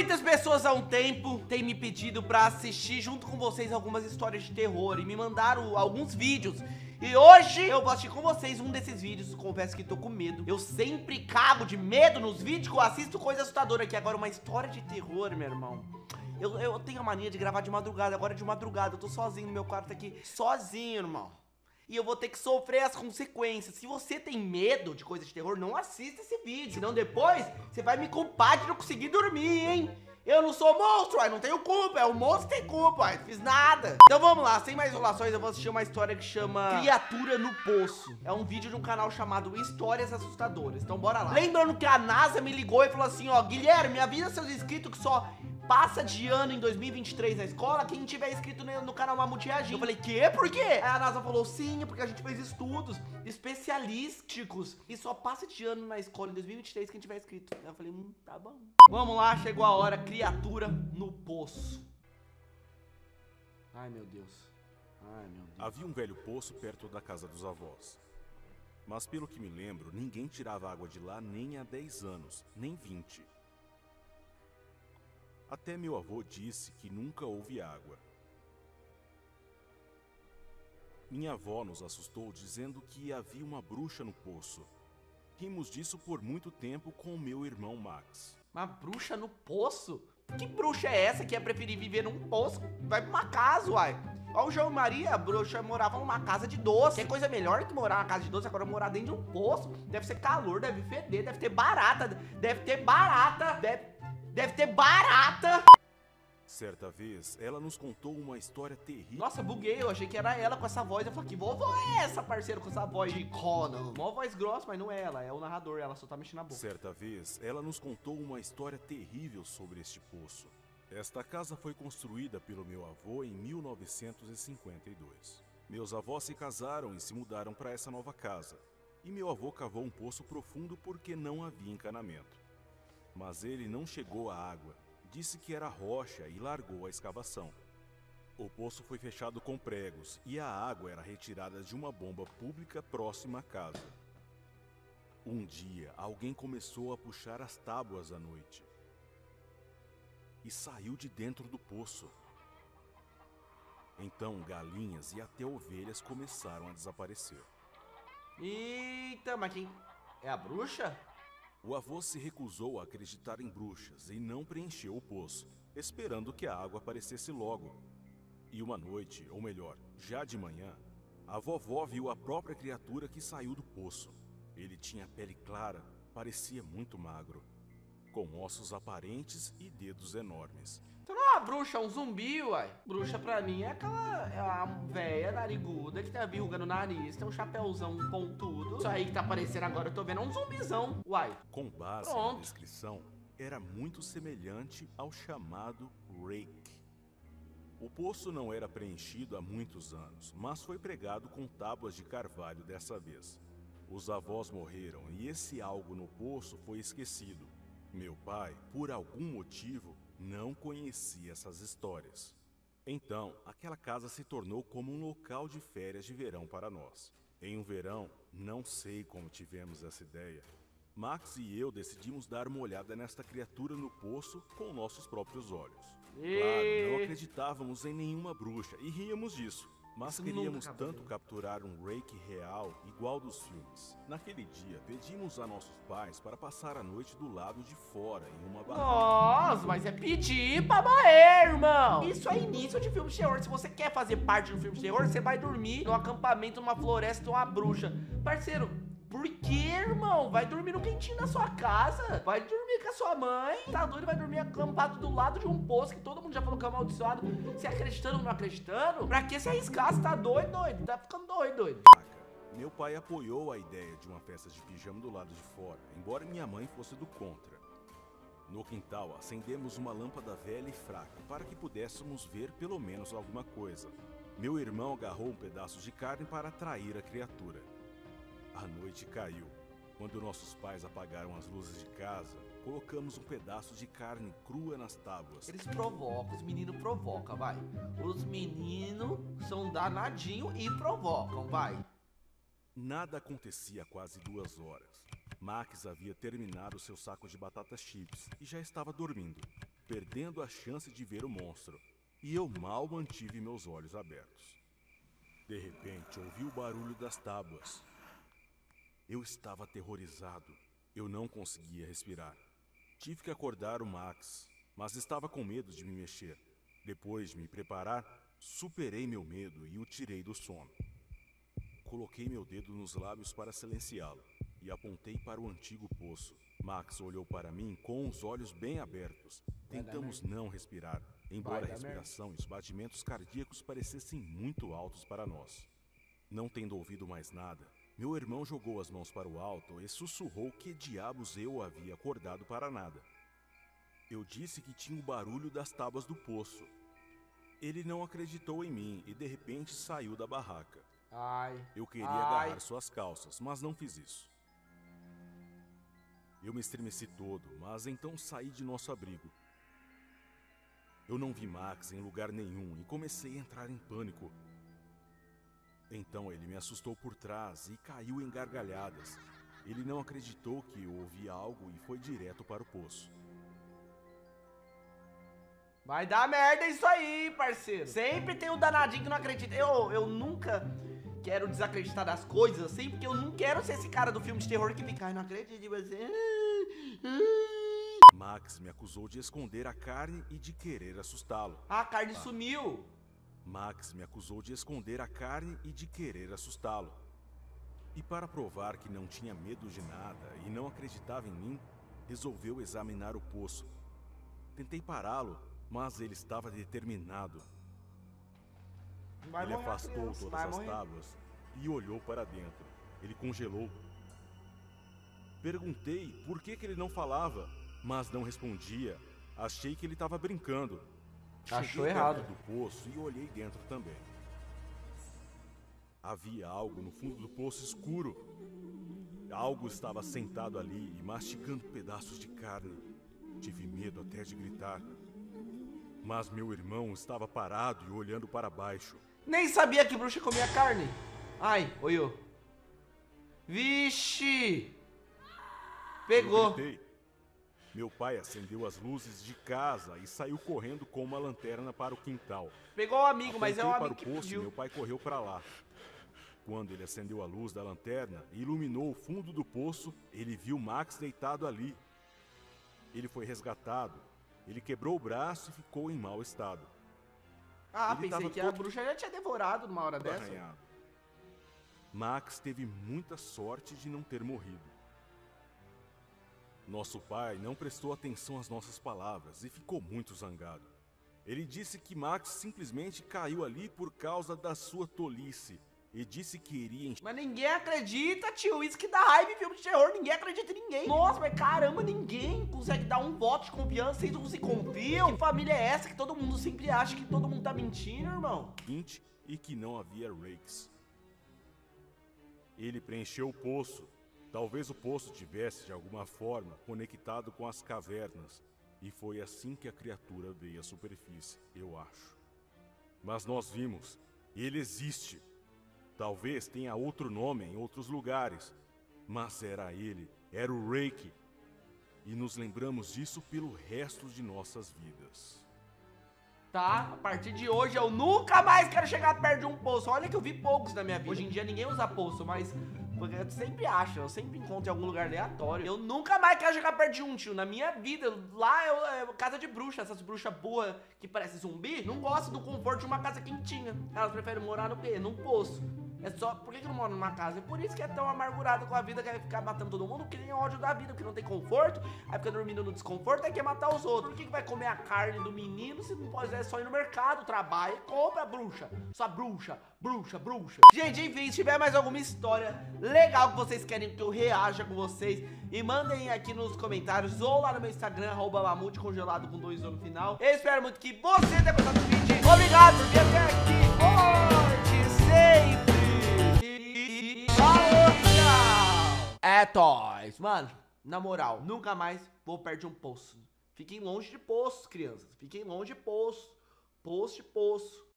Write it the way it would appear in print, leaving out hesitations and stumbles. Muitas pessoas há um tempo têm me pedido pra assistir junto com vocês algumas histórias de terror e me mandaram alguns vídeos. E hoje eu vou assistir com vocês um desses vídeos. Confesso que tô com medo. Eu sempre cago de medo nos vídeos que eu assisto coisa assustadora. Aqui agora uma história de terror, meu irmão. Eu tenho a mania de gravar de madrugada. Agora é de madrugada, eu tô sozinho no meu quarto aqui. Sozinho, irmão. E eu vou ter que sofrer as consequências. Se você tem medo de coisa de terror, não assista esse vídeo. Senão depois você vai me culpar de não conseguir dormir, hein? Eu não sou monstro, ai, não tenho culpa. É o monstro que tem culpa, ai, não fiz nada. Então vamos lá, sem mais enrolações, eu vou assistir uma história que chama Criatura no Poço. É um vídeo de um canal chamado Histórias Assustadoras. Então bora lá. Lembrando que a NASA me ligou e falou assim, ó, Guilherme, avisa seus inscritos que só passa de ano em 2023 na escola quem tiver inscrito no canal Mamute. Eu falei, quê? Por quê? Aí a NASA falou, sim, é porque a gente fez estudos especialísticos e só passa de ano na escola em 2023 quem tiver inscrito. Aí eu falei, tá bom. Vamos lá, chegou a hora, Criatura no Poço. Ai, meu Deus. Ai, meu Deus. Havia um velho poço perto da casa dos avós. Mas pelo que me lembro, ninguém tirava água de lá nem há 10 anos, nem 20. Até meu avô disse que nunca houve água. Minha avó nos assustou dizendo que havia uma bruxa no poço. Rimos disso por muito tempo com meu irmão Max. Uma bruxa no poço? Que bruxa é essa que ia preferir viver num poço? Vai pra uma casa, uai. Ó, o João Maria, a bruxa morava numa casa de doce. Que coisa melhor que morar numa casa de doce, agora morar dentro de um poço. Deve ser calor, deve feder, deve ter barata. Deve ter barata! Certa vez, ela nos contou uma história terrível. Nossa, buguei, eu achei que era ela com essa voz. Eu falei, que vovó é essa, parceiro, com essa voz de Conan? Mó voz grossa, mas não é ela, é o narrador, ela só tá mexendo a boca. Certa vez, ela nos contou uma história terrível sobre este poço. Esta casa foi construída pelo meu avô em 1952. Meus avós se casaram e se mudaram para essa nova casa. E meu avô cavou um poço profundo porque não havia encanamento. Mas ele não chegou à água, disse que era rocha e largou a escavação. O poço foi fechado com pregos e a água era retirada de uma bomba pública próxima à casa. Um dia, alguém começou a puxar as tábuas à noite e saiu de dentro do poço. Então, galinhas e até ovelhas começaram a desaparecer. Eita, mas quem é a bruxa? O avô se recusou a acreditar em bruxas e não preencheu o poço, esperando que a água aparecesse logo. E uma noite, ou melhor, já de manhã, a vovó viu a própria criatura que saiu do poço. Ele tinha pele clara, parecia muito magro, com ossos aparentes e dedos enormes. Então não é uma bruxa, é um zumbi, uai. Bruxa pra mim é aquela véia nariguda que tem a verruga no nariz, tem um chapéuzão pontudo. Isso aí que tá aparecendo agora, eu tô vendo, é um zumbizão, uai. Com base na descrição, era muito semelhante ao chamado Rake. O poço não era preenchido há muitos anos, mas foi pregado com tábuas de carvalho dessa vez. Os avós morreram e esse algo no poço foi esquecido. Meu pai, por algum motivo, não conhecia essas histórias. Então, aquela casa se tornou como um local de férias de verão para nós. Em um verão, não sei como tivemos essa ideia, Max e eu decidimos dar uma olhada nesta criatura no poço com nossos próprios olhos. Claro, não acreditávamos em nenhuma bruxa e ríamos disso. Mas queríamos tanto capturar um Rake real, igual dos filmes. Naquele dia, pedimos a nossos pais para passar a noite do lado de fora, em uma barraca. Nossa, mas é pedir pra morrer, irmão! Isso é início de filme de terror. Se você quer fazer parte de um filme de terror, você vai dormir num acampamento, numa floresta, numa bruxa. Parceiro, por que, irmão? Vai dormir no quentinho da sua casa? Vai dormir com a sua mãe? Tá doido? Vai dormir acampado do lado de um poço que todo mundo já falou que é amaldiçoado, se acreditando ou não acreditando? Pra que se arriscar? Você tá doido, doido? Tá ficando doido, doido. Meu pai apoiou a ideia de uma festa de pijama do lado de fora, embora minha mãe fosse do contra. No quintal, acendemos uma lâmpada velha e fraca para que pudéssemos ver pelo menos alguma coisa. Meu irmão agarrou um pedaço de carne para atrair a criatura. A noite caiu. Quando nossos pais apagaram as luzes de casa, colocamos um pedaço de carne crua nas tábuas. Eles provocam, os meninos provocam, vai. Os meninos são danadinhos e provocam, vai. Nada acontecia há quase 2 horas. Max havia terminado seu saco de batata chips e já estava dormindo. perdendo a chance de ver o monstro, e eu mal mantive meus olhos abertos. De repente, ouvi o barulho das tábuas. Eu estava aterrorizado. Eu não conseguia respirar. Tive que acordar o Max, mas estava com medo de me mexer. Depois de me preparar, superei meu medo e o tirei do sono. Coloquei meu dedo nos lábios para silenciá-lo e apontei para o antigo poço. Max olhou para mim com os olhos bem abertos. Tentamos não respirar, embora a respiração e os batimentos cardíacos parecessem muito altos para nós. Não tendo ouvido mais nada, meu irmão jogou as mãos para o alto e sussurrou que diabos eu havia acordado para nada. Eu disse que tinha o barulho das tábuas do poço. Ele não acreditou em mim e de repente saiu da barraca. Eu queria agarrar suas calças, mas não fiz isso. Eu me estremeci todo, mas então saí de nosso abrigo. Eu não vi Max em lugar nenhum e comecei a entrar em pânico. Então ele me assustou por trás e caiu em gargalhadas. Ele não acreditou que eu ouvi algo e foi direto para o poço. Vai dar merda isso aí, parceiro. Sempre tem um danadinho que não acredita. Eu nunca quero desacreditar das coisas, assim, porque eu não quero ser esse cara do filme de terror que fica, ai, não acredito em você. Max me acusou de esconder a carne e de querer assustá-lo. A carne sumiu. Max me acusou de esconder a carne e de querer assustá-lo. E para provar que não tinha medo de nada e não acreditava em mim, resolveu examinar o poço. Tentei pará-lo, mas ele estava determinado. Ele afastou todas as tábuas e olhou para dentro. Ele congelou. Perguntei por que ele não falava, mas não respondia. Achei que ele estava brincando. Achou errado. Do poço e olhei dentro também. Havia algo no fundo do poço escuro. Algo estava sentado ali e mastigando pedaços de carne. Tive medo até de gritar. Mas meu irmão estava parado e olhando para baixo. Nem sabia que bruxa comia carne. Ai, olhou. Vixe! Pegou. Meu pai acendeu as luzes de casa e saiu correndo com uma lanterna para o quintal. Pegou o amigo, mas é um amigo que pediu. Meu pai correu para lá. Quando ele acendeu a luz da lanterna e iluminou o fundo do poço, ele viu Max deitado ali. Ele foi resgatado. Ele quebrou o braço e ficou em mau estado. Pensei que a bruxa já tinha devorado numa hora dessa. Max teve muita sorte de não ter morrido. Nosso pai não prestou atenção às nossas palavras e ficou muito zangado. Ele disse que Max simplesmente caiu ali por causa da sua tolice e disse que iria... Mas ninguém acredita, tio. Isso que dá raiva em filme de terror. Ninguém acredita em ninguém. Nossa, mas caramba, ninguém consegue dar um voto de confiança. Vocês não se confiam? Que família é essa que todo mundo sempre acha que todo mundo tá mentindo, irmão? E que não havia rakes. Ele preencheu o poço. Talvez o poço tivesse, de alguma forma, conectado com as cavernas. E foi assim que a criatura veio à superfície, eu acho. Mas nós vimos. Ele existe. Talvez tenha outro nome em outros lugares. Mas era ele. Era o Rake. E nos lembramos disso pelo resto de nossas vidas. Tá, a partir de hoje eu nunca mais quero chegar perto de um poço. Olha que eu vi poucos na minha vida. Hoje em dia ninguém usa poço, mas... eu sempre acho, eu sempre encontro em algum lugar aleatório. Eu nunca mais quero jogar perto de um, tio. Na minha vida, lá é casa de bruxa. Essas bruxas boas que parecem zumbi não gostam do conforto de uma casa quentinha. Elas preferem morar no quê? Num poço. É só... Por que eu não moro numa casa? É por isso que é tão amargurado com a vida, que quer ficar matando todo mundo, porque tem ódio da vida, porque não tem conforto. Aí fica dormindo no desconforto, aí quer matar os outros. Por que vai comer a carne do menino se não pode só ir no mercado, trabalha e compra, bruxa? Só bruxa, bruxa, bruxa. Gente, enfim, se tiver mais alguma história legal que vocês querem que eu reaja com vocês, e mandem aqui nos comentários ou lá no meu Instagram, @mamutecongelado com 2 no final. Eu espero muito que você tenha gostado do vídeo. Obrigado por vir até aqui. Forte, sempre. É toys, mano, na moral, nunca mais vou perto de um poço. Fiquem longe de poços, crianças. Fiquem longe de poço. Poço de poço.